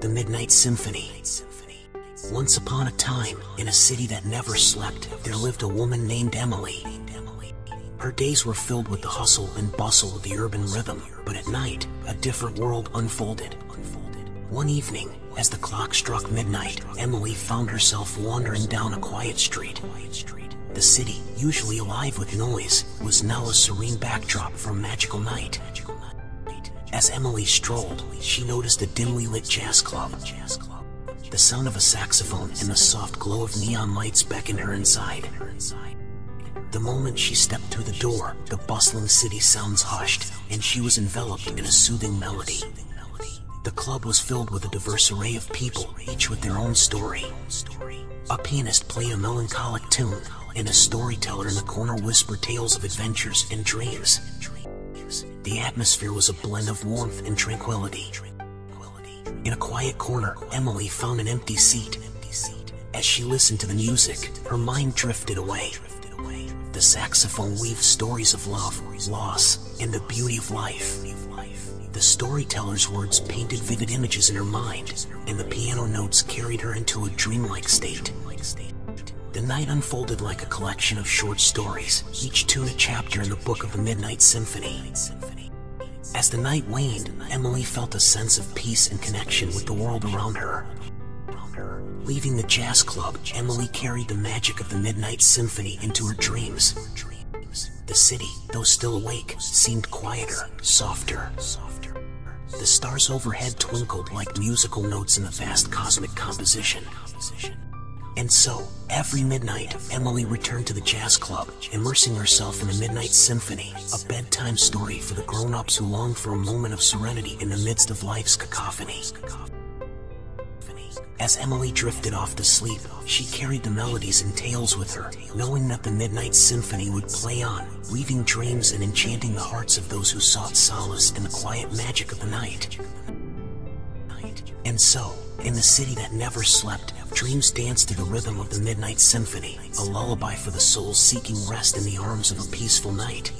The Midnight Symphony. Once upon a time, in a city that never slept, there lived a woman named Emily. Her days were filled with the hustle and bustle of the urban rhythm, but at night, a different world unfolded. One evening, as the clock struck midnight, Emily found herself wandering down a quiet street. The city, usually alive with noise, was now a serene backdrop for a magical night. As Emily strolled, she noticed a dimly lit jazz club. The sound of a saxophone and the soft glow of neon lights beckoned her inside. The moment she stepped through the door, the bustling city sounds hushed, and she was enveloped in a soothing melody. The club was filled with a diverse array of people, each with their own story. A pianist played a melancholic tune, and a storyteller in the corner whispered tales of adventures and dreams. The atmosphere was a blend of warmth and tranquility. In a quiet corner, Emily found an empty seat. As she listened to the music, her mind drifted away. The saxophone weaved stories of love, loss, and the beauty of life. The storyteller's words painted vivid images in her mind, and the piano notes carried her into a dreamlike state. The night unfolded like a collection of short stories, each tune a chapter in the book of the Midnight Symphony. As the night waned, Emily felt a sense of peace and connection with the world around her. Leaving the jazz club, Emily carried the magic of the Midnight Symphony into her dreams. The city, though still awake, seemed quieter, softer. The stars overhead twinkled like musical notes in the vast cosmic composition. And so, every midnight, Emily returned to the jazz club, immersing herself in the Midnight Symphony, a bedtime story for the grown-ups who long for a moment of serenity in the midst of life's cacophony. As Emily drifted off to sleep, she carried the melodies and tales with her, knowing that the Midnight Symphony would play on, weaving dreams and enchanting the hearts of those who sought solace in the quiet magic of the night. And so, in the city that never slept, dreams danced to the rhythm of the Midnight Symphony, a lullaby for the soul seeking rest in the arms of a peaceful night.